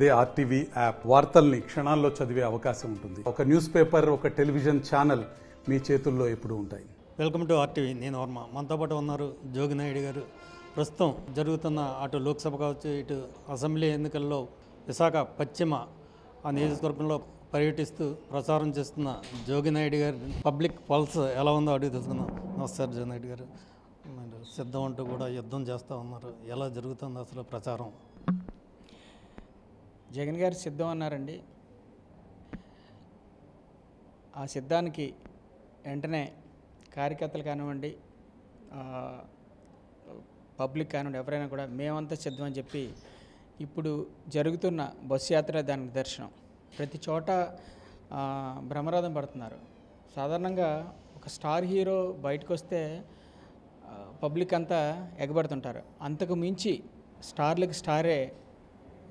They RTV app వార్తల్ని క్షణాల్లో చదివే అవకాశం ఉంటుంది. ఒక న్యూస్ పేపర్, ఒక టెలివిజన్ ఛానల్ మీ చేతుల్లో ఎప్పుడు ఉంటాయి. Welcome to RTV. నేను వర్మ. మనతో పాటు ఉన్నారు జోగి నాయుడు గారు. ప్రస్తుతం జరుగుతున్న అటు లోక్సభ కావచ్చు, ఇటు అసెంబ్లీ ఎన్నికల్లో విశాఖ పశ్చిమ ఆ నియోజకవర్గంలో పర్యటిస్తూ ప్రచారం చేస్తున్న జోగి నాయుడు గారి పబ్లిక్ పల్స్ ఎలా ఉందో అడిగి తెలుసుకుందాం. నమస్కారం జోగి నాయుడు గారు. సిద్ధం అంటూ కూడా యుద్ధం చేస్తూ ఉన్నారు, ఎలా జరుగుతుంది అసలు ప్రచారం? జగన్ గారు సిద్ధం అన్నారండి. ఆ సిద్ధానికి వెంటనే కార్యకర్తలు కానివ్వండి, పబ్లిక్ కానివ్వండి, ఎవరైనా కూడా మేమంతా సిద్ధం అని చెప్పి ఇప్పుడు జరుగుతున్న బస్సు యాత్ర దానికి దర్శనం. ప్రతి చోట బ్రహ్మరథం పడుతున్నారు. సాధారణంగా ఒక స్టార్ హీరో బయటకు వస్తే పబ్లిక్ అంతా ఎగబడుతుంటారు. అంతకు మించి స్టార్లకు స్టారే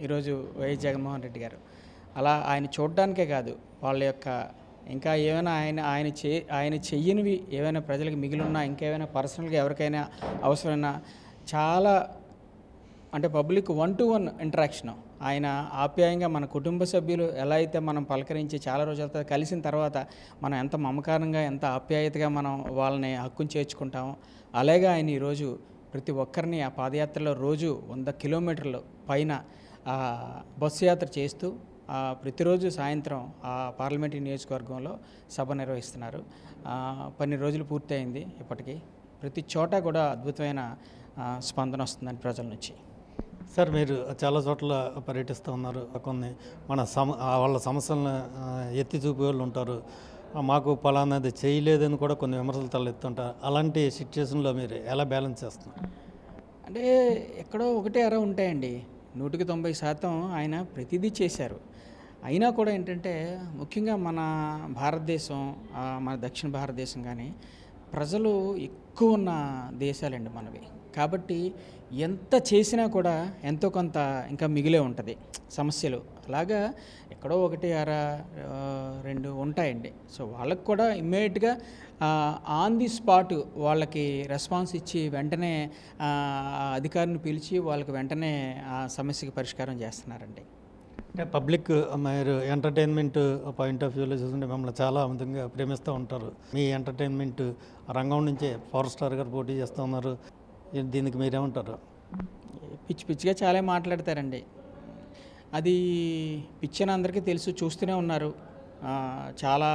ఈరోజు వైఎస్ జగన్మోహన్ రెడ్డి గారు. అలా ఆయన చూడడానికే కాదు, వాళ్ళ యొక్క ఇంకా ఏమైనా ఆయన చెయ్యనివి ఏమైనా ప్రజలకు మిగిలిన్నా, ఇంకేమైనా పర్సనల్గా ఎవరికైనా అవసరమైనా చాలా అంటే పబ్లిక్ 1-to-1 ఇంటరాక్షన్. ఆయన ఆప్యాయంగా మన కుటుంబ సభ్యులు ఎలా అయితే మనం పలకరించి చాలా రోజుల కలిసిన తర్వాత మనం ఎంత మమకారంగా, ఎంత ఆప్యాయతగా మనం వాళ్ళని హక్కును చేర్చుకుంటామో, అలాగే ఆయన ఈరోజు ప్రతి ఒక్కరిని ఆ పాదయాత్రలో రోజు 100 కిలోమీటర్ల పైన బస్సు యాత్ర చేస్తూ ప్రతిరోజు సాయంత్రం ఆ పార్లమెంటరీ నియోజకవర్గంలో సభ నిర్వహిస్తున్నారు. 12 రోజులు పూర్తయింది ఇప్పటికీ. ప్రతి చోట కూడా అద్భుతమైన స్పందన వస్తుందని ప్రజల నుంచి. సార్, మీరు చాలా చోట్ల పర్యటిస్తూ ఉన్నారు. కొన్ని మన వాళ్ళ సమస్యలను ఎత్తి చూపే వాళ్ళు ఉంటారు. మాకు పలానాది చేయలేదని కూడా కొన్ని విమర్శలు తలెత్తుంటారు. అలాంటి సిచ్యువేషన్లో మీరు ఎలా బ్యాలెన్స్ చేస్తున్నారు? అంటే ఎక్కడో ఒకటే అర ఉంటాయండి. 100% ఆయన ప్రతిదీ చేశారు. అయినా కూడా ఏంటంటే, ముఖ్యంగా మన భారతదేశం, మన దక్షిణ భారతదేశం కానీ ప్రజలు ఎక్కువ ఉన్న దేశాలండి మనవి. కాబట్టి ఎంత చేసినా కూడా ఎంతో కొంత ఇంకా మిగిలే ఉంటుంది సమస్యలు. అలాగా ఎక్కడో 1-2 ఉంటాయండి. సో వాళ్ళకు కూడా ఇమ్మీడియట్గా ఆన్ ది స్పాట్ వాళ్ళకి రెస్పాన్స్ ఇచ్చి వెంటనే అధికారిని పిలిచి వాళ్ళకి వెంటనే ఆ సమస్యకి పరిష్కారం చేస్తున్నారండి. అంటే పబ్లిక్ మీరు ఎంటర్టైన్మెంట్ పాయింట్ ఆఫ్ వ్యూలో చూసుకుంటే మిమ్మల్ని చాలా అమితంగా ప్రేమిస్తూ ఉంటారు. మీ ఎంటర్టైన్మెంట్ రంగం నుంచే పవర్ స్టార్ గారు పోటీ చేస్తూ ఉన్నారు. దీనికి మీరేమంటారు? పిచ్చిగా చాలా మాట్లాడతారండి. అది పిచ్చి అని అందరికీ తెలుసు, చూస్తూనే ఉన్నారు చాలా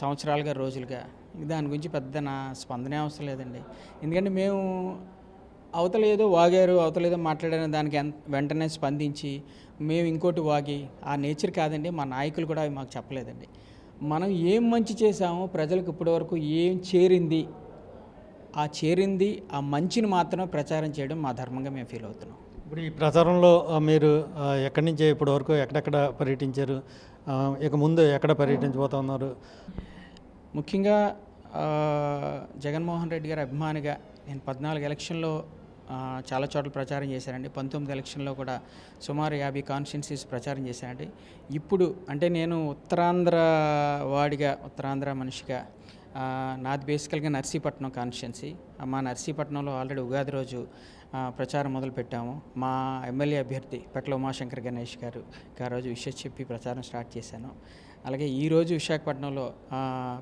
సంవత్సరాలుగా, రోజులుగా. దాని గురించి పెద్ద నా స్పందనే అవసరం లేదండి. ఎందుకంటే మేము అవతల ఏదో వాగారు, అవతల ఏదో మాట్లాడారు, దానికి వెంటనే స్పందించి మేము ఇంకోటి వాగి ఆ నేచర్ కాదండి. మా నాయకులు కూడా అవి మాకు చెప్పలేదండి. మనం ఏం మంచి చేసామో, ప్రజలకు ఇప్పటివరకు ఏం చేరింది, ఆ చేరింది, ఆ మంచిని మాత్రమే ప్రచారం చేయడం మా ధర్మంగా మేము ఫీల్ అవుతున్నాం. ఇప్పుడు ఈ ప్రచారంలో మీరు ఎక్కడి నుంచి ఇప్పటి వరకు ఎక్కడెక్కడ పర్యటించారు? ఇక ముందు ఎక్కడ పర్యటించబోతా ఉన్నారు? ముఖ్యంగా జగన్మోహన్ రెడ్డి గారి అభిమానిగా నేను 14 ఎలక్షన్లో చాలా చోట్ల ప్రచారం చేశానండి. 19 ఎలక్షన్లో కూడా సుమారు 50 కాన్స్టిట్యున్సీస్ ప్రచారం చేశానండి. ఇప్పుడు అంటే నేను ఉత్తరాంధ్ర వాడిగా, ఉత్తరాంధ్ర మనిషిగా, నాది బేసికల్గా నర్సీపట్నం కాన్స్టిట్యున్సీ. మా నర్సీపట్నంలో ఆల్రెడీ ఉగాది రోజు ప్రచారం మొదలుపెట్టాము. మా ఎమ్మెల్యే అభ్యర్థి పెట్ల ఉమాశంకర గణేష్ గారు రోజు విషయం చెప్పి ప్రచారం స్టార్ట్ చేశాను. అలాగే ఈరోజు విశాఖపట్నంలో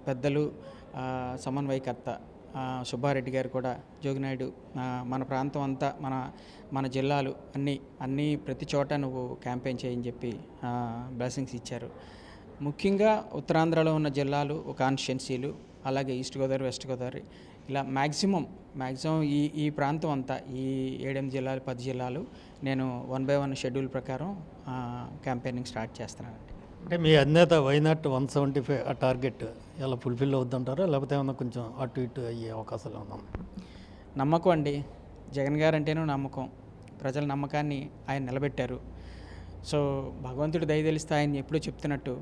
పెద్దలు సమన్వయకర్త సుబ్బారెడ్డి గారు కూడా, జోగి నాయుడు మన ప్రాంతం అంతా, మన జిల్లాలు అన్నీ ప్రతి చోట నువ్వు క్యాంపెయిన్ చేయని చెప్పి బ్లెస్సింగ్స్ ఇచ్చారు. ముఖ్యంగా ఉత్తరాంధ్రలో ఉన్న జిల్లాలు, కాన్స్టిట్యున్సీలు, అలాగే ఈస్ట్ గోదావరి, వెస్ట్ గోదావరి, ఇలా మ్యాక్సిమం ఈ ప్రాంతం అంతా, ఈ 7-8 జిల్లాలు, 10 జిల్లాలు నేను 1 by 1 షెడ్యూల్ ప్రకారం క్యాంపెయినింగ్ స్టార్ట్ చేస్తున్నానండి. అంటే మీ అధినేత వైనాట్ 175 ఆ టార్గెట్ ఎలా ఫుల్ఫిల్ అవుతుంటారో, లేకపోతే ఏమన్నా కొంచెం అటు ఇటు అయ్యే అవకాశాలు ఉన్నాం? నమ్మకం అండి. జగన్ గారు అంటేనూ నమ్మకం. ప్రజల నమ్మకాన్ని ఆయన నిలబెట్టారు. సో భగవంతుడి దయ తెలిస్తే ఆయన ఎప్పుడూ చెప్తున్నట్టు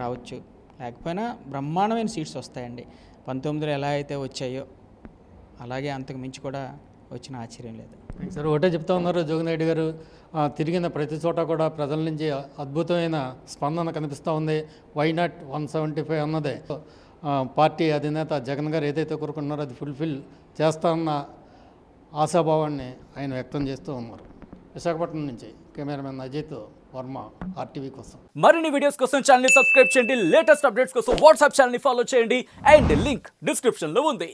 రావచ్చు, లేకపోయినా బ్రహ్మాండమైన సీట్స్ వస్తాయండి. 19లో ఎలా అయితే వచ్చాయో అలాగే అంతకు మించి కూడా వచ్చిన ఆశ్చర్యం లేదు. సార్, ఒకటే చెప్తా ఉన్నారు జోగి నాయుడు గారు, తిరిగిన ప్రతి చోట కూడా ప్రజల నుంచి అద్భుతమైన స్పందన కనిపిస్తూ ఉంది. వైనాట్ 175 అన్నదే పార్టీ అధినేత జగన్ గారు ఏదైతే కోరుకున్నారో అది ఫుల్ఫిల్ చేస్తారన్న ఆశాభావాన్ని ఆయన వ్యక్తం చేస్తూ ఉన్నారు. విశాఖపట్నం నుంచి కెమెరామెన్ నజీత్ వర్మ ఆర్టీవీ కోసం. మరిన్ని వీడియోస్ కోసం ఛానల్ ని సబ్స్క్రైబ్ చేయండి. లేటెస్ట్ అప్డేట్స్ కోసం వాట్సాప్ ఛానల్ ని ఫాలో చేయండి అండ్ లింక్ డిస్క్రిప్షన్ లో ఉంది.